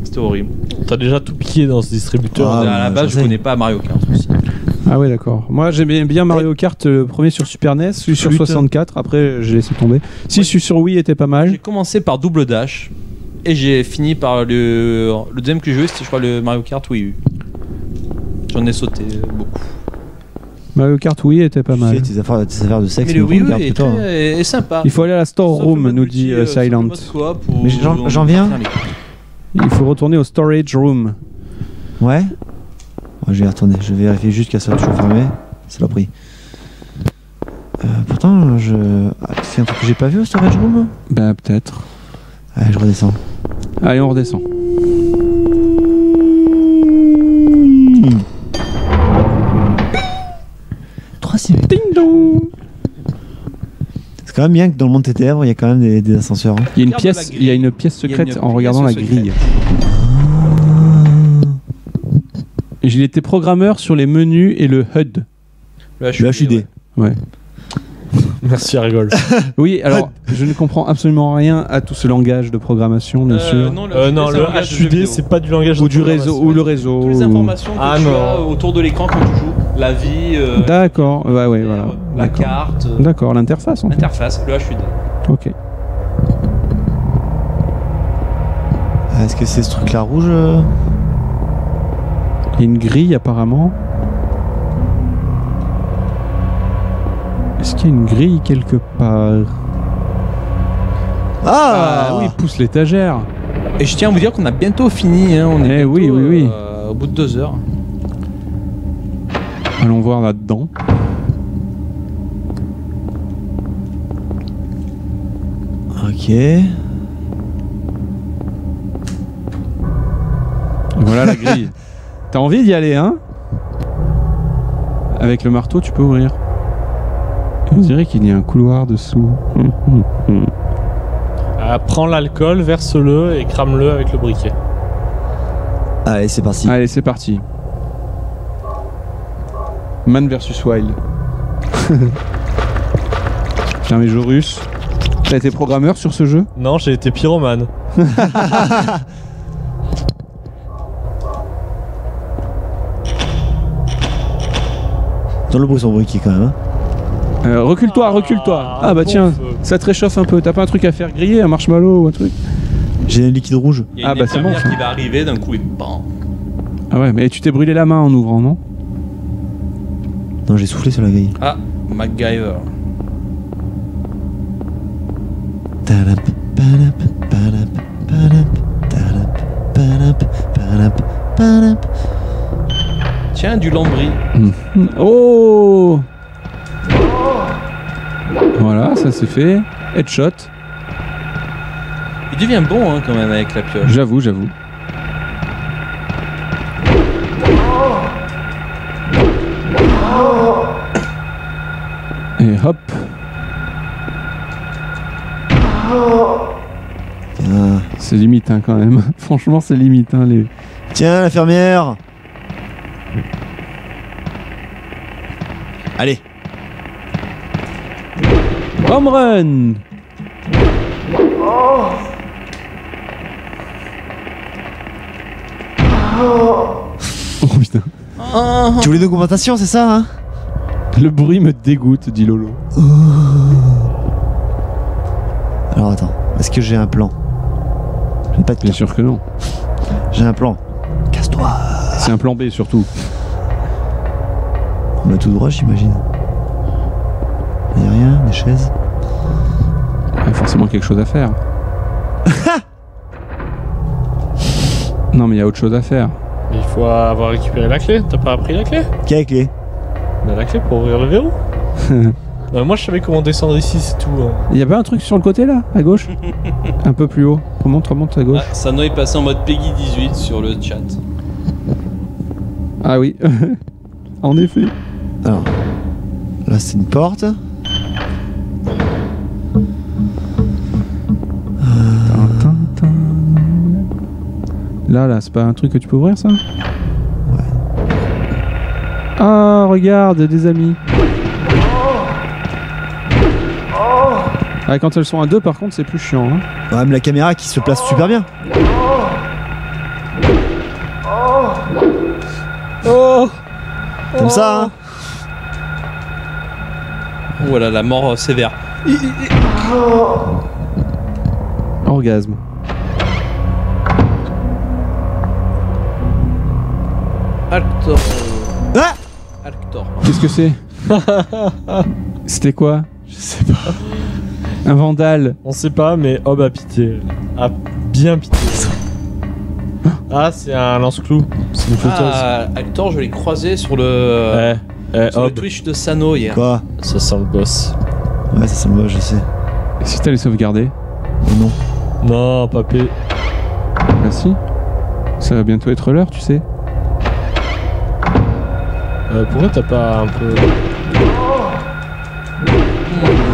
C'était horrible. T'as déjà tout piqué dans ce distributeur. Ah, à la base, je connais pas Mario Kart aussi. Ah ouais, d'accord. Moi, j'aimais bien Mario Kart, le premier sur Super NES, celui sur 64. Après, j'ai laissé tomber. Si, ouais. Celui sur Wii était pas mal. J'ai commencé par Double Dash. Et j'ai fini par le deuxième que j'ai joué, c'était, je crois, le Mario Kart Wii U. J'en ai sauté beaucoup. Mario Kart Wii était pas mal. Tu sais, tes affaires de sexe. Mais le Wii U est sympa. Il faut aller à la store room, nous dit Silent. Mais j'en viens. Il faut retourner au storage room. Ouais. Oh, je vais retourner. Je vais vérifier juste qu'elle soit toujours fermée. C'est la prise. Pourtant, c'est un truc que j'ai pas vu au storage room. Bah peut-être. Allez, je redescends. Allez, on redescend. C'est quand même bien que dans le monde TTR, il y a quand même des ascenseurs. Hein. Il y a une pièce secrète en regardant la grille. J'ai été programmeur sur les menus et le HUD. Le HUD. Ouais. Merci, rigole. Oui, alors je ne comprends absolument rien à tout ce langage de programmation, bien sûr. Non, le HUD, c'est pas du langage ou du réseau ou le réseau. Toutes les informations que tu as autour de l'écran quand tu joues, la vie. D'accord. Bah ouais, voilà. La carte. D'accord, l'interface. L'interface, le HUD. Ok. Est-ce que c'est ce truc-là rouge? Il y a une grille apparemment. Est-ce qu'il y a une grille quelque part? Ah oui, pousse l'étagère. Et je tiens à vous dire qu'on a bientôt fini. Hein. On est bientôt, oui. Au bout de 2 heures. Allons voir là-dedans. Ok. Voilà la grille. T'as envie d'y aller, hein? Avec le marteau, tu peux ouvrir. On dirait qu'il y a un couloir dessous. Prends l'alcool, verse-le et crame-le avec le briquet. Allez, c'est parti. Allez, c'est parti. Man versus Wild. Putain, mes jeux russes. T'as été programmeur sur ce jeu? Non, j'ai été pyromane. Dans le bruit son briquet quand même. Hein. Recule-toi, recule-toi. Ah bah tiens, ça te réchauffe un peu. T'as pas un truc à faire griller, un marshmallow ou un truc? J'ai un liquide rouge. Y a une infirmière qui va arriver d'un coup et bam. Ah ouais, mais tu t'es brûlé la main en ouvrant, non? Non, j'ai soufflé sur la grille. Ah, MacGyver. Tiens, du lambris. Oh, voilà, ça c'est fait. Headshot. Il devient bon hein, quand même avec la pioche. J'avoue, j'avoue. Et hop. C'est limite hein, quand même. Franchement, c'est limite. Hein, les... Tiens, l'infirmière. Allez. Home run. Oh. Oh putain. Tu voulais une augmentation, c'est ça hein? Le bruit me dégoûte, dit Lolo. Oh. Alors attends, est-ce que j'ai un plan? J'ai pas de plan. Bien sûr que non. J'ai un plan. Casse-toi. C'est un plan B surtout. On a tout droit, j'imagine. Il n'y a rien, des chaises. Il y a forcément quelque chose à faire. Non, mais il y a autre chose à faire. Mais il faut avoir récupéré la clé. T'as pas appris la clé? Quelle clé? On a la clé pour ouvrir le verrou. Non, moi, je savais comment descendre ici, c'est tout. Il y a pas un truc sur le côté là, à gauche? Un peu plus haut. Remonte, remonte à gauche. Ah, Sano est passé en mode Peggy 18 sur le chat. Ah oui. En effet. Alors, là c'est une porte. Là, là, c'est pas un truc que tu peux ouvrir ça? Ouais. Ah, regarde, des amis. Ah, quand elles sont à deux, par contre, c'est plus chiant. Hein. Bah, même la caméra qui se place super bien. Oh! Comme ça, hein. Voilà la mort sévère. Orgasme. Alctor. Ah, Alctor. Qu'est-ce que c'est? C'était quoi? Je sais pas. Un vandale. On sait pas, mais Hob a pitié. A bien pitié. Ah, c'est un lance-clou. C'est une photo. Ah, Alctor, je l'ai croisé sur le, sur le Twitch de Sano hier. Quoi? Ça sent le boss. Ouais, ça sent le boss, je sais. Et si t'allais sauvegarder? Non. Non, papé. Ah si. Ça va bientôt être l'heure, tu sais. Pourquoi t'as pas un peu...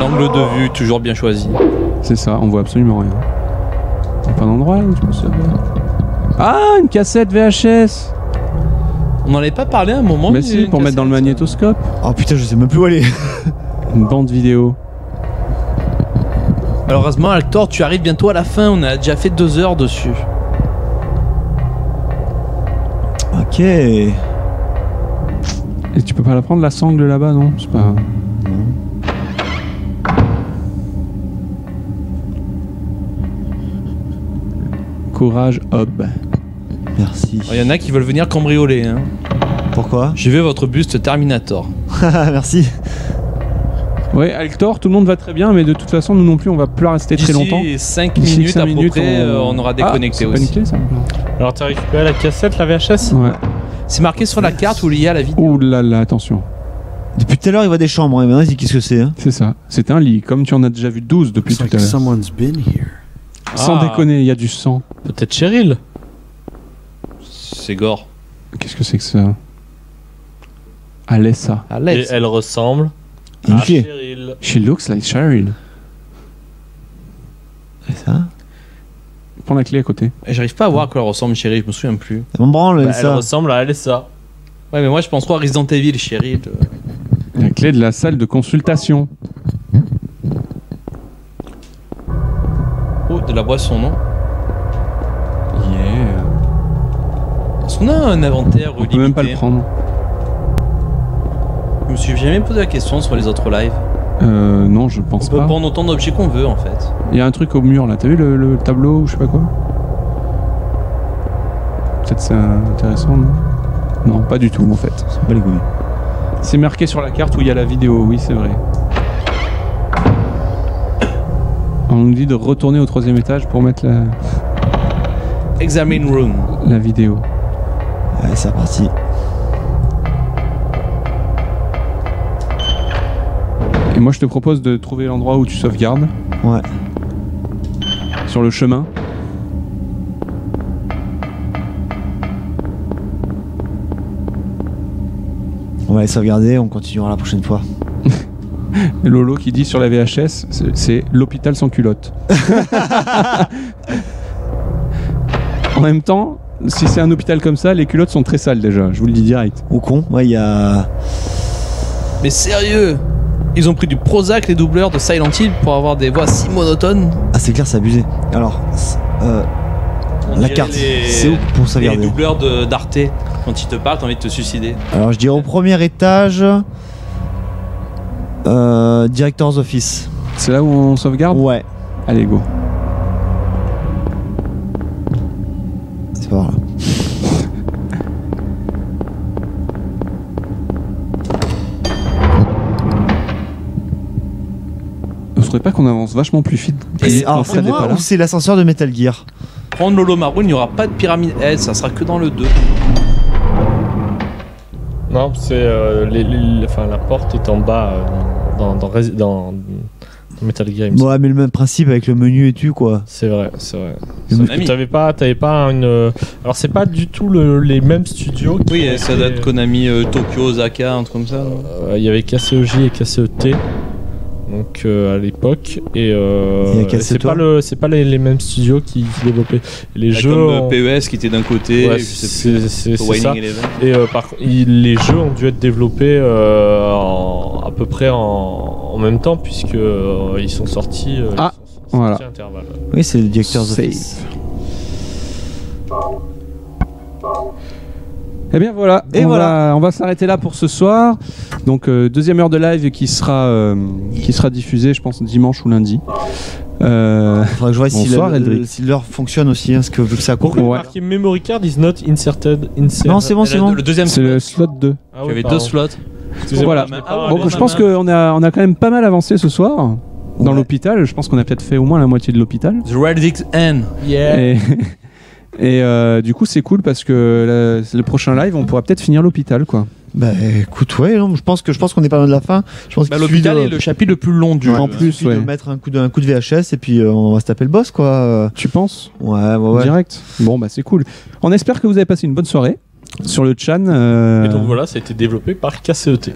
L'angle de vue, toujours bien choisi. C'est ça, on voit absolument rien. Y'a pas d'endroit où tu peux sauver? Ah, une cassette VHS. On n'en avait pas parlé à un moment. Mais si, pour mettre dans le magnétoscope. Oh putain, je sais même plus où aller. Une bande vidéo. Malheureusement, Alctor, tu arrives bientôt à la fin. On a déjà fait 2 heures dessus. Ok. Et tu peux pas la prendre, la sangle là-bas, non? C'est pas... Courage, Hob. Merci. Il y en a qui veulent venir cambrioler. Hein. Pourquoi? J'ai vu votre buste Terminator. Merci. Ouais, Alctor, tout le monde va très bien, mais de toute façon, nous non plus, on va plus rester très longtemps. D'ici 5 minutes à peu près, on aura déconnecté aussi. Connecté, ça. Alors, t'as récupéré la cassette, la VHS? Ouais. C'est marqué sur la carte où il y a la vidéo. Ouh là là, attention. Depuis tout à l'heure, il voit des chambres, et maintenant, il dit qu'est-ce que c'est hein? C'est ça. C'est un lit, comme tu en as déjà vu 12 depuis tout à l'heure. Sans déconner, il y a du sang. Peut-être Cheryl. C'est gore. Qu'est-ce que c'est que ça? Alessa. Et elle ressemble à Cheryl. She looks like Cheryl. C'est ça? prends la clé à côté. J'arrive pas à voir à quoi elle ressemble, Cheryl, je me souviens plus. Ça me branle, bah, ça. Elle ressemble à Alessa. Ouais, mais moi je pense pas à Resident Evil, Cheryl. La clé de la salle de consultation. Oh, de la boisson, non? Yeah. Est-ce qu'on a un inventaire limité? On peut même pas le prendre. Je me suis jamais posé la question sur les autres lives. Non, je pense pas. On peut prendre autant d'objets qu'on veut en fait. Il y a un truc au mur là, t'as vu le tableau ou je sais pas quoi? Peut-être c'est intéressant, non? Non, pas du tout en fait. C'est pas les goûts. C'est marqué sur la carte où il y a la vidéo, oui c'est vrai. On nous dit de retourner au troisième étage pour mettre la... Examine room. La vidéo. Allez, c'est parti. Et moi je te propose de trouver l'endroit où tu sauvegardes. Ouais. Sur le chemin. On va aller sauvegarder, on continuera la prochaine fois. Lolo qui dit sur la VHS, c'est l'hôpital sans culotte. En même temps, si c'est un hôpital comme ça, les culottes sont très sales déjà, je vous le dis direct. Au con, ouais, il y a... Mais sérieux? Ils ont pris du Prozac, les doubleurs de Silent Hill, pour avoir des voix si monotones. Ah c'est clair, c'est abusé. Alors, la carte, c'est où pour sauvegarder? Les doubleurs d'Arte, quand ils te parlent, t'as envie de te suicider. Alors je dirais au premier étage, Director's Office. C'est là où on sauvegarde? Ouais. Allez, go. C'est pas grave. Pas qu'on avance vachement plus vite. Alors c'est moi ou c'est l'ascenseur de Metal Gear? Prendre Lolo Maro, il n'y aura pas de pyramide Head, ça sera que dans le 2. Non, c'est la porte est en bas dans Metal Gear. Ouais, mais le même principe avec le menu et tu quoi. C'est vrai, c'est vrai. T'avais pas une. Alors c'est pas du tout les mêmes studios. Oui, ça date Konami Tokyo, Osaka, un truc comme ça. Il y avait KCEJ et KCET. Donc à l'époque et c'est pas les mêmes studios qui développaient les jeux comme PES qui était d'un côté, ouais, c'est ça. Et les jeux ont dû être développés à peu près en même temps puisque ils sont sortis voilà. À intervalles. Oui, c'est le Director's Office. Et eh bien voilà, on va s'arrêter là pour ce soir. Donc deuxième heure de live qui sera diffusée je pense dimanche ou lundi. Faudra que je vois si l'heure fonctionne aussi, hein, parce que vu que ça court. Pourquoi marqué Memory Card is not inserted inside. Non c'est bon, c'est bon. Le deuxième c'est le slot 2. Ah oui, j'avais deux slots. Voilà. Bon, je pense qu'on a quand même pas mal avancé ce soir. Dans l'hôpital, je pense qu'on a peut-être fait au moins la moitié de l'hôpital. The Radix N. Yeah. Et du coup c'est cool parce que le prochain live on pourra peut-être finir l'hôpital quoi. Bah écoute ouais, non, je pense qu'on est pas loin de la fin. Je pense que l'hôpital est le chapitre le plus long du jeu. En plus ouais. De mettre un coup de VHS et puis on va se taper le boss quoi. Tu penses? Ouais. Direct. Bon bah c'est cool. On espère que vous avez passé une bonne soirée. Sur le chan. Et donc voilà, ça a été développé par KCET.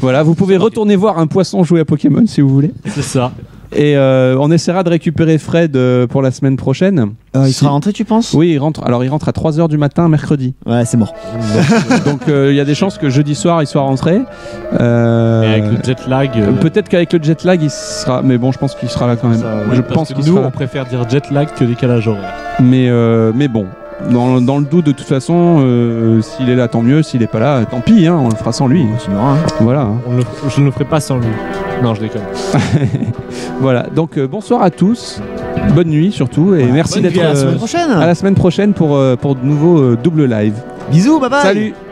Voilà, vous pouvez retourner voir un poisson jouer à Pokémon si vous voulez. C'est ça. Et on essaiera de récupérer Fred pour la semaine prochaine. Il sera rentré, tu penses? Oui, il rentre. Alors il rentre à 3h du matin, mercredi. Ouais, c'est mort. Donc il y a des chances que jeudi soir il soit rentré. Et avec le jet lag. Peut-être qu'avec le jet lag il sera. Mais bon, je pense qu'il sera là quand même. Ça, ouais, je pense que nous, on préfère dire jet lag que décalage horaire. Mais bon. Dans le doute, de toute façon, s'il est là, tant mieux. S'il est pas là, tant pis. Hein, on le fera sans lui. Hein. Voilà. Je ne le ferai pas sans lui. Non, je déconne. Voilà. Donc bonsoir à tous, bonne nuit surtout, et merci d'être à la semaine prochaine pour de nouveaux double live. Bisous, bye bye. Salut.